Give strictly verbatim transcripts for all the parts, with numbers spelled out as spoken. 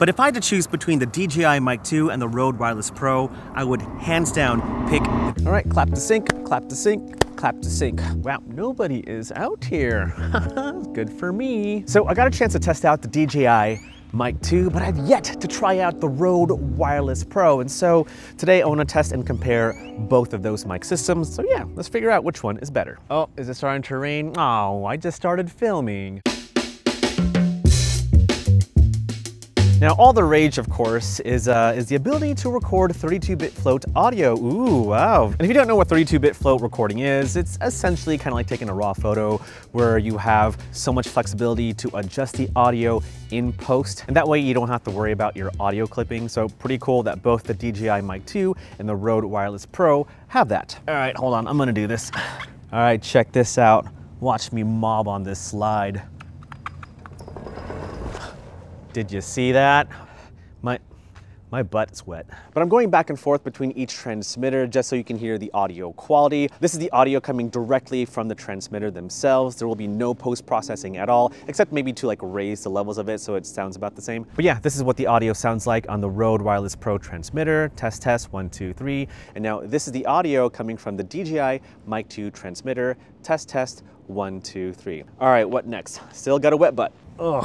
But if I had to choose between the D J I Mic two and the RØDE Wireless Pro, I would hands down pick. All right, clap to sync, clap to sync, clap to sync. Wow, nobody is out here. Good for me. So I got a chance to test out the D J I Mic two, but I've yet to try out the RØDE Wireless Pro. And so today I want to test and compare both of those mic systems. So yeah, let's figure out which one is better. Oh, is it starting to rain? Oh, I just started filming. Now, all the rage, of course, is uh, is the ability to record thirty-two bit float audio. Ooh, wow. And if you don't know what thirty-two bit float recording is, it's essentially kind of like taking a raw photo where you have so much flexibility to adjust the audio in post. And that way you don't have to worry about your audio clipping. So pretty cool that both the D J I Mic two and the RØDE Wireless Pro have that. All right, hold on, I'm gonna do this. All right, check this out. Watch me mob on this slide. Did you see that? My, my butt's wet. But I'm going back and forth between each transmitter just so you can hear the audio quality. This is the audio coming directly from the transmitter themselves. There will be no post-processing at all, except maybe to like raise the levels of it so it sounds about the same. But yeah, this is what the audio sounds like on the RØDE Wireless Pro transmitter. Test, test, one, two, three. And now this is the audio coming from the D J I Mic two transmitter. Test, test, one, two, three. All right, what next? Still got a wet butt. Ugh.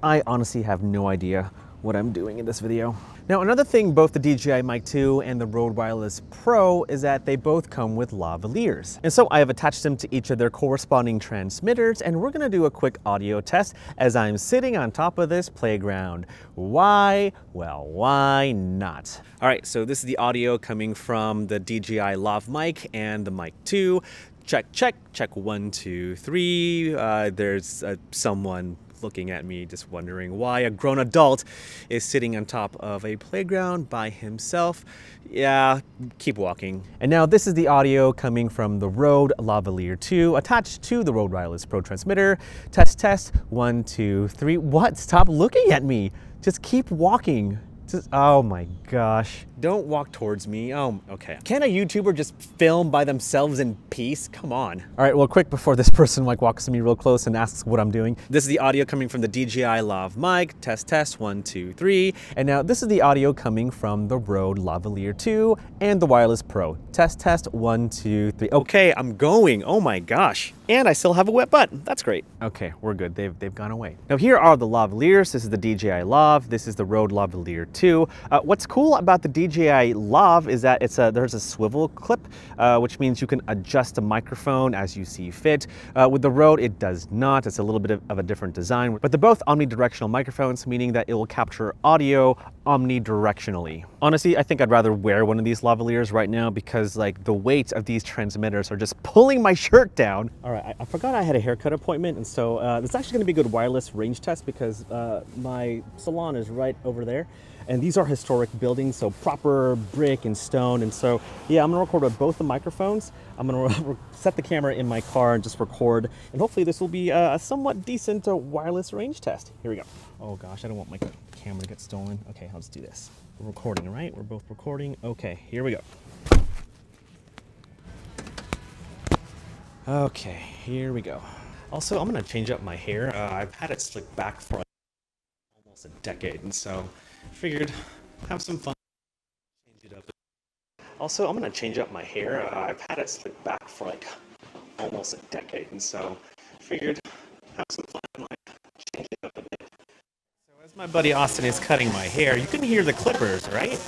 I honestly have no idea what I'm doing in this video. Now, another thing both the D J I Mic two and the RØDE Wireless Pro is that they both come with lavaliers. And so I have attached them to each of their corresponding transmitters, and we're gonna do a quick audio test as I'm sitting on top of this playground. Why? Well, why not? All right, so this is the audio coming from the D J I Lav Mic and the Mic two. Check, check, check, one, two, three. Uh, there's uh, someone looking at me, just wondering why a grown adult is sitting on top of a playground by himself. Yeah, keep walking. And now this is the audio coming from the RØDE Lavalier two attached to the RØDE Wireless Pro transmitter. Test, test, one, two, three. What? Stop looking at me. Just keep walking. Just, oh my gosh. Don't walk towards me. Oh, okay. Can a YouTuber just film by themselves in peace? Come on. All right, well, quick before this person like walks to me real close and asks what I'm doing. This is the audio coming from the D J I Lav Mic. Test, test, one, two, three. And now this is the audio coming from the RØDE Lavalier two and the Wireless Pro. Test, test, one, two, three. Okay, I'm going. Oh my gosh. And I still have a wet butt. That's great. Okay, we're good. They've, they've gone away. Now here are the lavaliers. This is the D J I Lav. This is the RØDE Lavalier two. Uh, what's cool about the D J I Lav is that it's a, there's a swivel clip, uh, which means you can adjust the microphone as you see fit. Uh, with the RØDE, it does not. It's a little bit of, of a different design, but they're both omnidirectional microphones, meaning that it will capture audio omnidirectionally. Honestly, I think I'd rather wear one of these lavaliers right now because like the weight of these transmitters are just pulling my shirt down. All right. I forgot I had a haircut appointment, and so uh, it's actually going to be a good wireless range test because uh, my salon is right over there, and these are historic buildings, so proper brick and stone. And so yeah, I'm going to record with both the microphones. I'm going to set the camera in my car and just record, and hopefully this will be a somewhat decent uh, wireless range test. Here we go. Oh gosh, I don't want my camera to get stolen. Okay, I'll just do this. We're recording, right? We're both recording. Okay, here we go. Okay, here we go. Also, I'm gonna change up my hair. Uh, I've had it slicked back for like almost a decade, and so I figured have some fun. Change it up. Also, I'm gonna change up my hair. Uh, I've had it slicked back for like almost a decade, and so I figured have some fun. Like change it up a bit. So as my buddy Austin is cutting my hair, you can hear the clippers, right?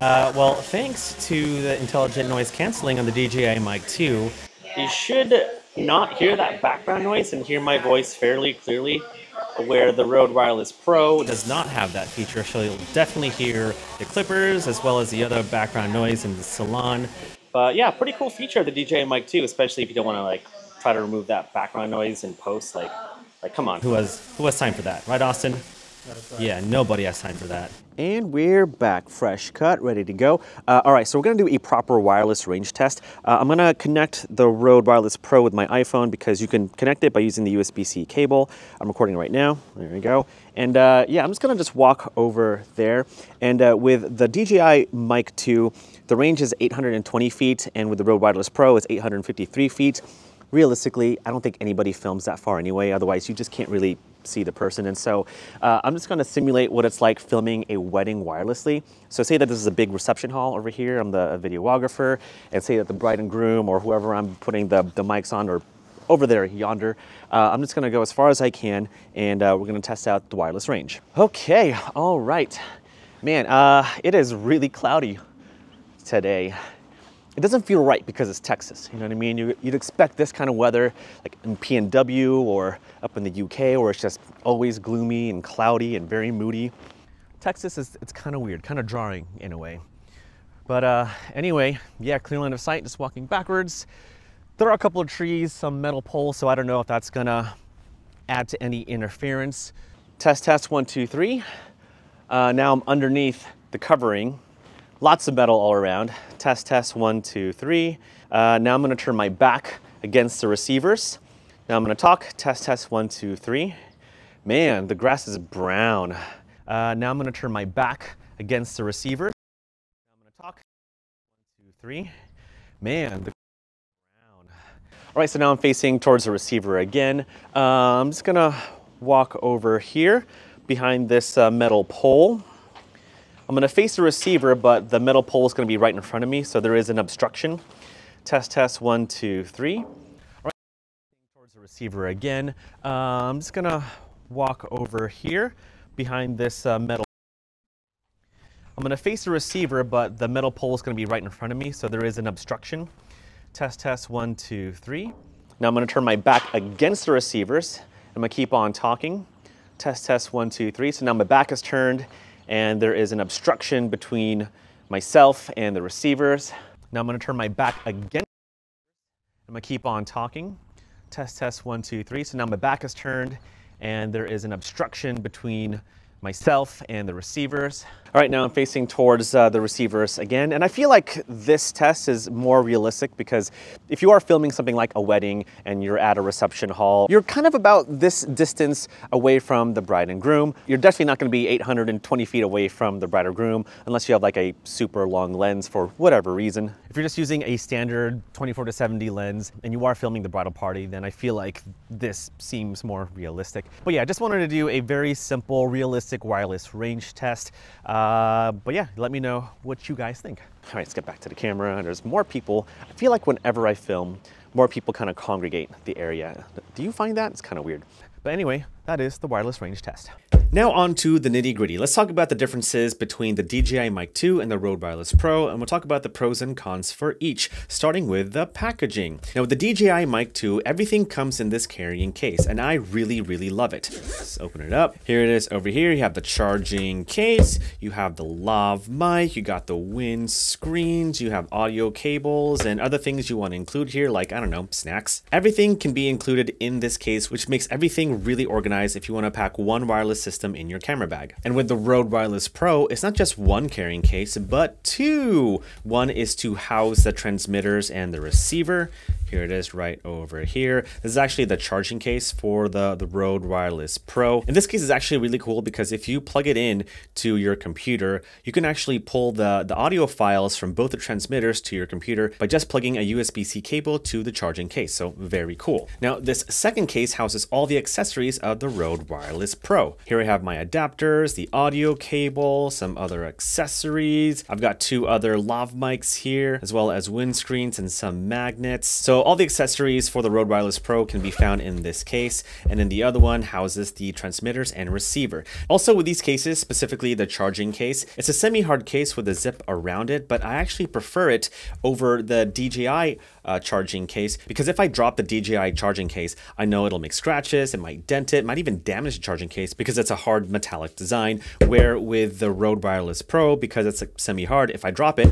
Uh, well, thanks to the intelligent noise canceling on the D J I Mic two. You should not hear that background noise and hear my voice fairly clearly, where the RØDE Wireless Pro does not have that feature, so you'll definitely hear the clippers as well as the other background noise in the salon. But yeah, pretty cool feature of the D J I Mic two, especially if you don't want to like try to remove that background noise in post. Like, like come on, who has who has time for that, right, Austin? Yeah, nobody has time for that. And we're back, fresh cut, ready to go. Uh, all right, so we're gonna do a proper wireless range test. Uh, I'm gonna connect the RØDE Wireless Pro with my iPhone because you can connect it by using the U S B C cable. I'm recording right now, there we go. And uh, yeah, I'm just gonna just walk over there. And uh, with the D J I Mic two, the range is eight hundred twenty feet, and with the RØDE Wireless Pro, it's eight hundred fifty-three feet. realistically, I don't think anybody films that far anyway. Otherwise, you just can't really see the person. And so uh, I'm just gonna simulate what it's like filming a wedding wirelessly. So say that this is a big reception hall over here, I'm the videographer, and say that the bride and groom or whoever I'm putting the, the mics on or over there yonder, uh, I'm just gonna go as far as I can, and uh, we're gonna test out the wireless range. Okay, all right. Man, uh, it is really cloudy today. It doesn't feel right because it's Texas, you know what I mean? You, you'd expect this kind of weather like in P N W or up in the U K, where it's just always gloomy and cloudy and very moody. Texas is, it's kind of weird, kind of jarring in a way. But uh, anyway, yeah, clear line of sight, just walking backwards. There are a couple of trees, some metal poles, so I don't know if that's gonna add to any interference. Test, test, one, two, three. Uh, now I'm underneath the covering. Lots of metal all around. Test, test, one, two, three. Uh, now I'm gonna turn my back against the receivers. Now I'm gonna talk, test, test, one, two, three. Man, the grass is brown. Uh, now I'm gonna turn my back against the receiver. Now I'm gonna talk, one, two, three. Man, the grass is brown. All right, so now I'm facing towards the receiver again. Uh, I'm just gonna walk over here behind this uh, metal pole. I'm gonna face the receiver, but the metal pole is gonna be right in front of me, so there is an obstruction. Test, test, one, two, three. All right, towards the receiver again. Uh, I'm just gonna walk over here behind this uh, metal. I'm gonna face the receiver, but the metal pole is gonna be right in front of me, so there is an obstruction. Test, test, one, two, three. Now I'm gonna turn my back against the receivers. I'm gonna keep on talking. Test, test, one, two, three. So now my back is turned, and there is an obstruction between myself and the receivers. Now I'm gonna turn my back again. I'm gonna keep on talking. Test, test, one, two, three. So now my back is turned, and there is an obstruction between myself and the receivers. All right, now I'm facing towards uh, the receivers again, and I feel like this test is more realistic, because if you are filming something like a wedding and you're at a reception hall, you're kind of about this distance away from the bride and groom. You're definitely not gonna be eight hundred twenty feet away from the bride or groom, unless you have like a super long lens for whatever reason. If you're just using a standard twenty-four to seventy lens and you are filming the bridal party, then I feel like this seems more realistic. But yeah, I just wanted to do a very simple, realistic wireless range test. Uh, but yeah, let me know what you guys think. All right, let's get back to the camera. There's more people. I feel like whenever I film, more people kind of congregate the area. Do you find that? It's kind of weird. But anyway, that is the wireless range test. Now on to the nitty gritty. Let's talk about the differences between the D J I Mic two and the Rode Wireless Pro, and we'll talk about the pros and cons for each, starting with the packaging. Now with the D J I Mic two, everything comes in this carrying case, and I really, really love it. Let's open it up. Here it is over here. You have the charging case, you have the Lav Mic, you got the wind screens, you have audio cables, and other things you want to include here, like, I don't know, snacks. Everything can be included in this case, which makes everything really organized if you want to pack one wireless system in your camera bag. And with the Rode Wireless Pro, it's not just one carrying case, but two. One is to house the transmitters and the receiver. Here it is right over here. This is actually the charging case for the, the Rode Wireless Pro. And this case is actually really cool, because if you plug it in to your computer, you can actually pull the, the audio files from both the transmitters to your computer by just plugging a U S B C cable to the charging case. So very cool. Now this second case houses all the accessories of the Rode Wireless Pro. Here I have my adapters, the audio cable, some other accessories. I've got two other Lav mics here, as well as wind screens and some magnets. So So all the accessories for the Rode Wireless Pro can be found in this case, and then the other one houses the transmitters and receiver. Also with these cases, specifically the charging case, it's a semi-hard case with a zip around it, but I actually prefer it over the D J I uh, charging case, because if I drop the D J I charging case, I know it'll make scratches, it might dent it, might even damage the charging case because it's a hard metallic design, where with the Rode Wireless Pro, because it's semi-hard, if I drop it,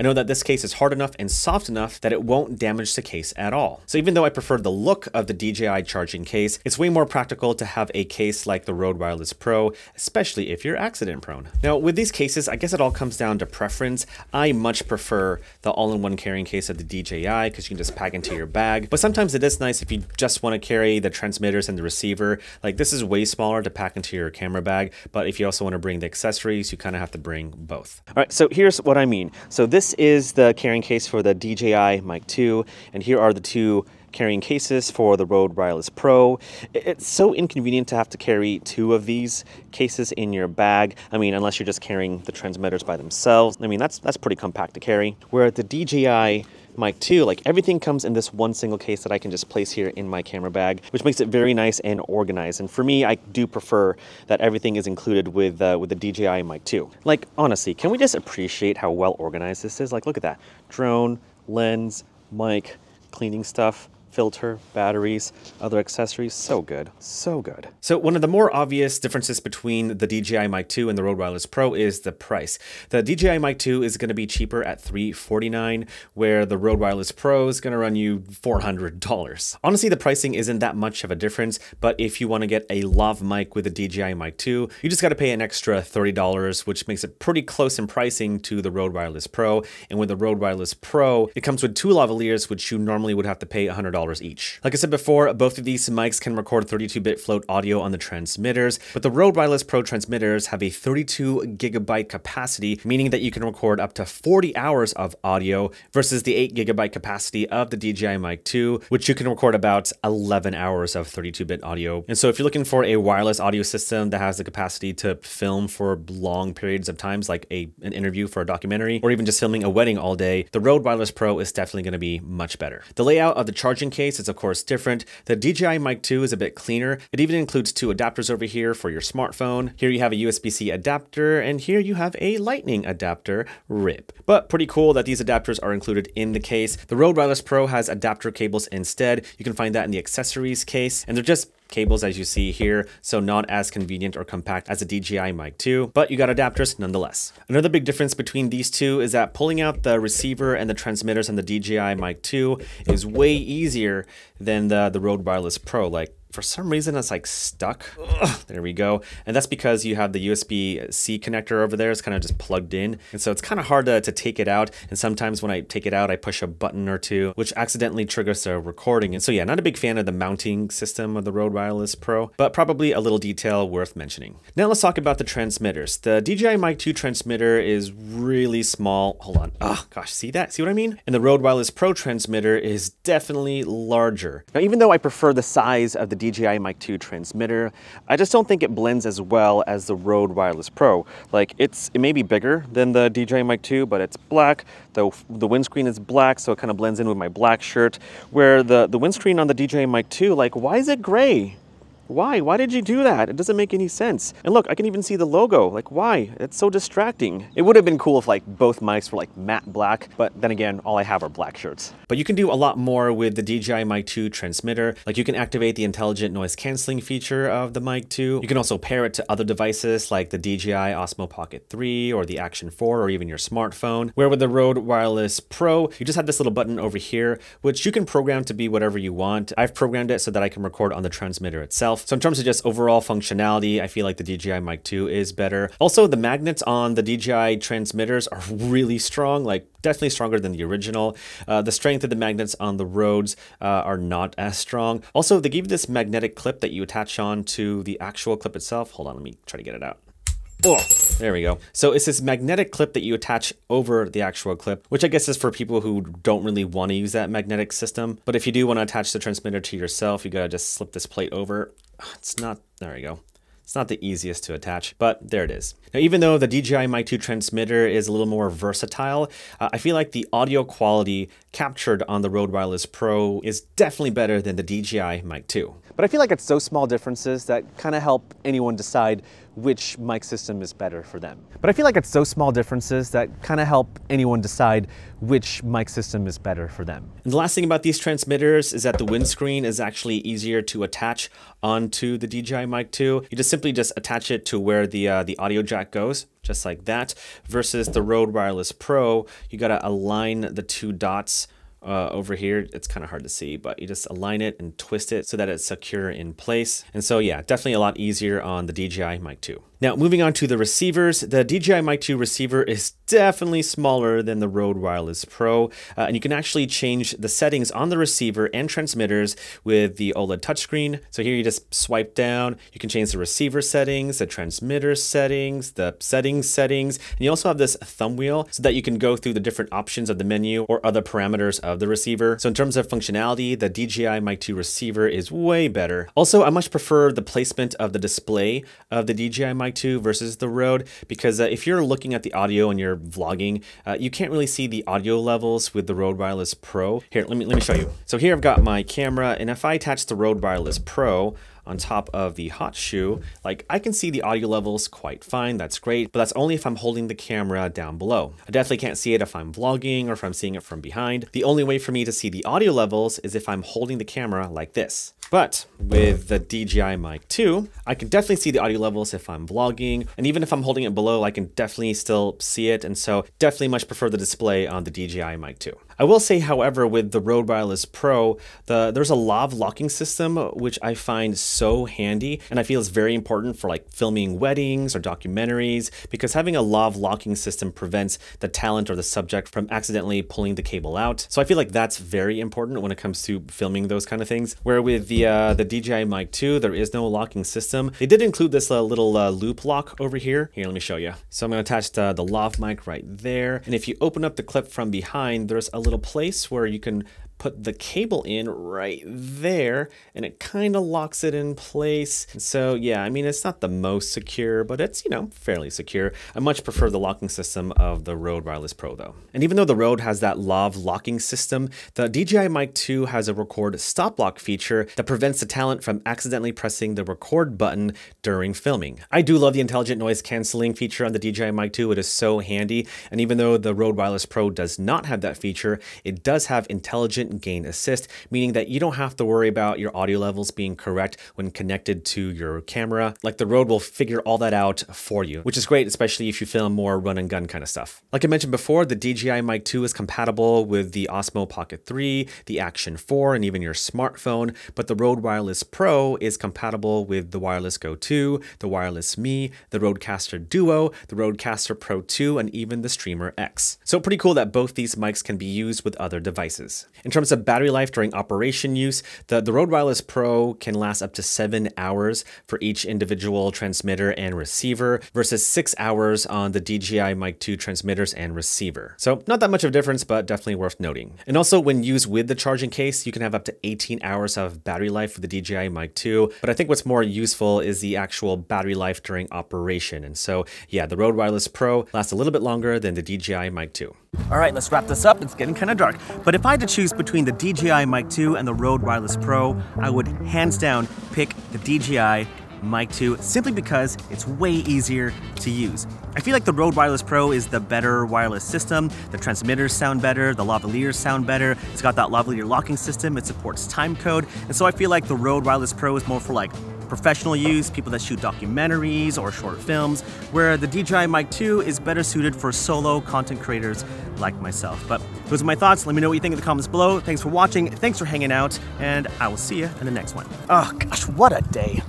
I know that this case is hard enough and soft enough that it won't damage the case at all. So even though I prefer the look of the D J I charging case, it's way more practical to have a case like the Rode Wireless Pro, especially if you're accident prone. Now with these cases, I guess it all comes down to preference. I much prefer the all-in-one carrying case of the D J I, because you can just pack into your bag. But sometimes it is nice if you just want to carry the transmitters and the receiver. Like this is way smaller to pack into your camera bag, but if you also want to bring the accessories, you kind of have to bring both. All right, so here's what I mean. So this This is the carrying case for the D J I Mic two, and here are the two carrying cases for the Rode Wireless Pro. It's so inconvenient to have to carry two of these cases in your bag. I mean, unless you're just carrying the transmitters by themselves. I mean, that's, that's pretty compact to carry. Where the D J I Mic two, like everything comes in this one single case that I can just place here in my camera bag, which makes it very nice and organized. And for me, I do prefer that everything is included with uh, with the D J I Mic two. Like honestly, can we just appreciate how well organized this is? Like look at that, drone, lens, mic, cleaning stuff, filter, batteries, other accessories. So good, so good. So one of the more obvious differences between the D J I Mic two and the Rode Wireless Pro is the price. The D J I Mic two is gonna be cheaper at three hundred forty-nine dollars, where the Rode Wireless Pro is gonna run you four hundred dollars. Honestly, the pricing isn't that much of a difference, but if you wanna get a Lav Mic with a D J I Mic two, you just gotta pay an extra thirty dollars, which makes it pretty close in pricing to the Rode Wireless Pro. And with the Rode Wireless Pro, it comes with two lavaliers, which you normally would have to pay one hundred dollars each. Like I said before, both of these mics can record thirty-two bit float audio on the transmitters, but the Rode Wireless Pro transmitters have a thirty-two gigabyte capacity, meaning that you can record up to forty hours of audio versus the eight gigabyte capacity of the D J I Mic two, which you can record about eleven hours of thirty-two bit audio. And so if you're looking for a wireless audio system that has the capacity to film for long periods of times, like a, an interview for a documentary, or even just filming a wedding all day, the Rode Wireless Pro is definitely going to be much better. The layout of the charging case is of course different. The D J I Mic two is a bit cleaner. It even includes two adapters over here for your smartphone. Here you have a U S B C adapter, and here you have a lightning adapter, rip. But pretty cool that these adapters are included in the case. The Rode Wireless Pro has adapter cables instead. You can find that in the accessories case, and they're just cables as you see here, so not as convenient or compact as a D J I Mic two, but you got adapters nonetheless. Another big difference between these two is that pulling out the receiver and the transmitters on the D J I Mic two is way easier than the, the Rode Wireless Pro. Like, for some reason, it's like stuck. Ugh, there we go. And that's because you have the U S B C connector over there. It's kind of just plugged in. And so it's kind of hard to, to take it out. And sometimes when I take it out, I push a button or two, which accidentally triggers the recording. And so yeah, not a big fan of the mounting system of the Rode Wireless Pro, but probably a little detail worth mentioning. Now let's talk about the transmitters. The D J I Mic two transmitter is really small. Hold on. Oh gosh, see that? See what I mean? And the Rode Wireless Pro transmitter is definitely larger. Now, even though I prefer the size of the D J I Mic two transmitter, I just don't think it blends as well as the Rode Wireless Pro. Like it's, it may be bigger than the D J I Mic two, but it's black. The, the windscreen is black, so it kind of blends in with my black shirt. Where the, the windscreen on the D J I Mic two, like why is it gray? Why? Why did you do that? It doesn't make any sense. And look, I can even see the logo. Like, why? It's so distracting. It would have been cool if like both mics were like matte black, but then again, all I have are black shirts. But you can do a lot more with the D J I Mic two transmitter. Like you can activate the intelligent noise canceling feature of the Mic two. You can also pair it to other devices like the D J I Osmo Pocket three or the Action four or even your smartphone. Where with the Rode Wireless Pro, you just have this little button over here, which you can program to be whatever you want. I've programmed it so that I can record on the transmitter itself. So in terms of just overall functionality, I feel like the D J I Mic two is better. Also, the magnets on the D J I transmitters are really strong, like definitely stronger than the original. Uh, the strength of the magnets on the Rodes uh, are not as strong. Also, they give this magnetic clip that you attach on to the actual clip itself. Hold on, let me try to get it out. Oh, there we go. So it's this magnetic clip that you attach over the actual clip, which I guess is for people who don't really want to use that magnetic system. But if you do want to attach the transmitter to yourself, you gotta just slip this plate over. It's not, there we go. It's not the easiest to attach, but there it is. Now, even though the D J I Mic two transmitter is a little more versatile, uh, I feel like the audio quality captured on the Rode Wireless Pro is definitely better than the D J I Mic two. But I feel like it's those small differences that kind of help anyone decide which mic system is better for them. But I feel like it's those small differences that kind of help anyone decide which mic system is better for them. And the last thing about these transmitters is that the windscreen is actually easier to attach onto the D J I Mic two. You just simply just attach it to where the, uh, the audio jack goes, just like that, versus the Rode Wireless Pro, you gotta align the two dots Uh, over here. It's kind of hard to see, but you just align it and twist it so that it's secure in place. And so yeah, definitely a lot easier on the D J I Mic two. Now, moving on to the receivers, the D J I Mic two receiver is definitely smaller than the Rode Wireless Pro, uh, and you can actually change the settings on the receiver and transmitters with the OLED touchscreen. So here you just swipe down, you can change the receiver settings, the transmitter settings, the settings settings, and you also have this thumb wheel so that you can go through the different options of the menu or other parameters of the receiver. So in terms of functionality, the D J I Mic two receiver is way better. Also, I much prefer the placement of the display of the D J I Mic two versus the Rode, because uh, if you're looking at the audio and you're vlogging, uh, you can't really see the audio levels with the Rode Wireless Pro. Here, let me, let me show you. So here I've got my camera, and if I attach the Rode Wireless Pro on top of the hot shoe, like I can see the audio levels quite fine, that's great, but that's only if I'm holding the camera down below. I definitely can't see it if I'm vlogging or if I'm seeing it from behind. The only way for me to see the audio levels is if I'm holding the camera like this. But with the D J I Mic two, I can definitely see the audio levels if I'm vlogging, and even if I'm holding it below, I can definitely still see it, and so definitely much prefer the display on the D J I Mic two. I will say, however, with the Rode Wireless Pro, the, there's a lav locking system, which I find so handy, and I feel it's very important for like filming weddings or documentaries, because having a lav locking system prevents the talent or the subject from accidentally pulling the cable out. So I feel like that's very important when it comes to filming those kind of things, where with the The, uh, the D J I Mic two, there is no locking system. They did include this uh, little uh, loop lock over here. Here, let me show you. So I'm gonna attach the, the Lav Mic right there. And if you open up the clip from behind, there's a little place where you can put the cable in right there, and it kind of locks it in place. So yeah, I mean, it's not the most secure, but it's, you know, fairly secure. I much prefer the locking system of the Rode Wireless Pro though. And even though the Rode has that lav locking system, the D J I Mic two has a record stop lock feature that prevents the talent from accidentally pressing the record button during filming. I do love the intelligent noise canceling feature on the D J I Mic two. It is so handy. And even though the Rode Wireless Pro does not have that feature, it does have intelligent gain assist, meaning that you don't have to worry about your audio levels being correct when connected to your camera. Like the Rode will figure all that out for you, which is great, especially if you film more run and gun kind of stuff. Like I mentioned before, the D J I Mic two is compatible with the Osmo Pocket three, the Action four, and even your smartphone, but the Rode Wireless Pro is compatible with the Wireless Go two, the Wireless Me, the Rodecaster Duo, the Rodecaster Pro two, and even the Streamer X. So pretty cool that both these mics can be used with other devices. In terms of battery life during operation use, the, the Rode Wireless Pro can last up to seven hours for each individual transmitter and receiver versus six hours on the D J I Mic two transmitters and receiver. So not that much of a difference, but definitely worth noting. And also when used with the charging case, you can have up to eighteen hours of battery life for the D J I Mic two. But I think what's more useful is the actual battery life during operation. And so yeah, the Rode Wireless Pro lasts a little bit longer than the D J I Mic two. All right, let's wrap this up. It's getting kind of dark. But if I had to choose between Between the D J I Mic two and the Rode Wireless Pro, I would hands down pick the D J I Mic two simply because it's way easier to use. I feel like the Rode Wireless Pro is the better wireless system. The transmitters sound better, the lavaliers sound better. It's got that lavalier locking system, it supports time code, and so I feel like the Rode Wireless Pro is more for like professional use, people that shoot documentaries or short films, where the D J I Mic two is better suited for solo content creators like myself. But those are my thoughts. Let me know what you think in the comments below. Thanks for watching, thanks for hanging out, and I will see you in the next one. Oh gosh, what a day.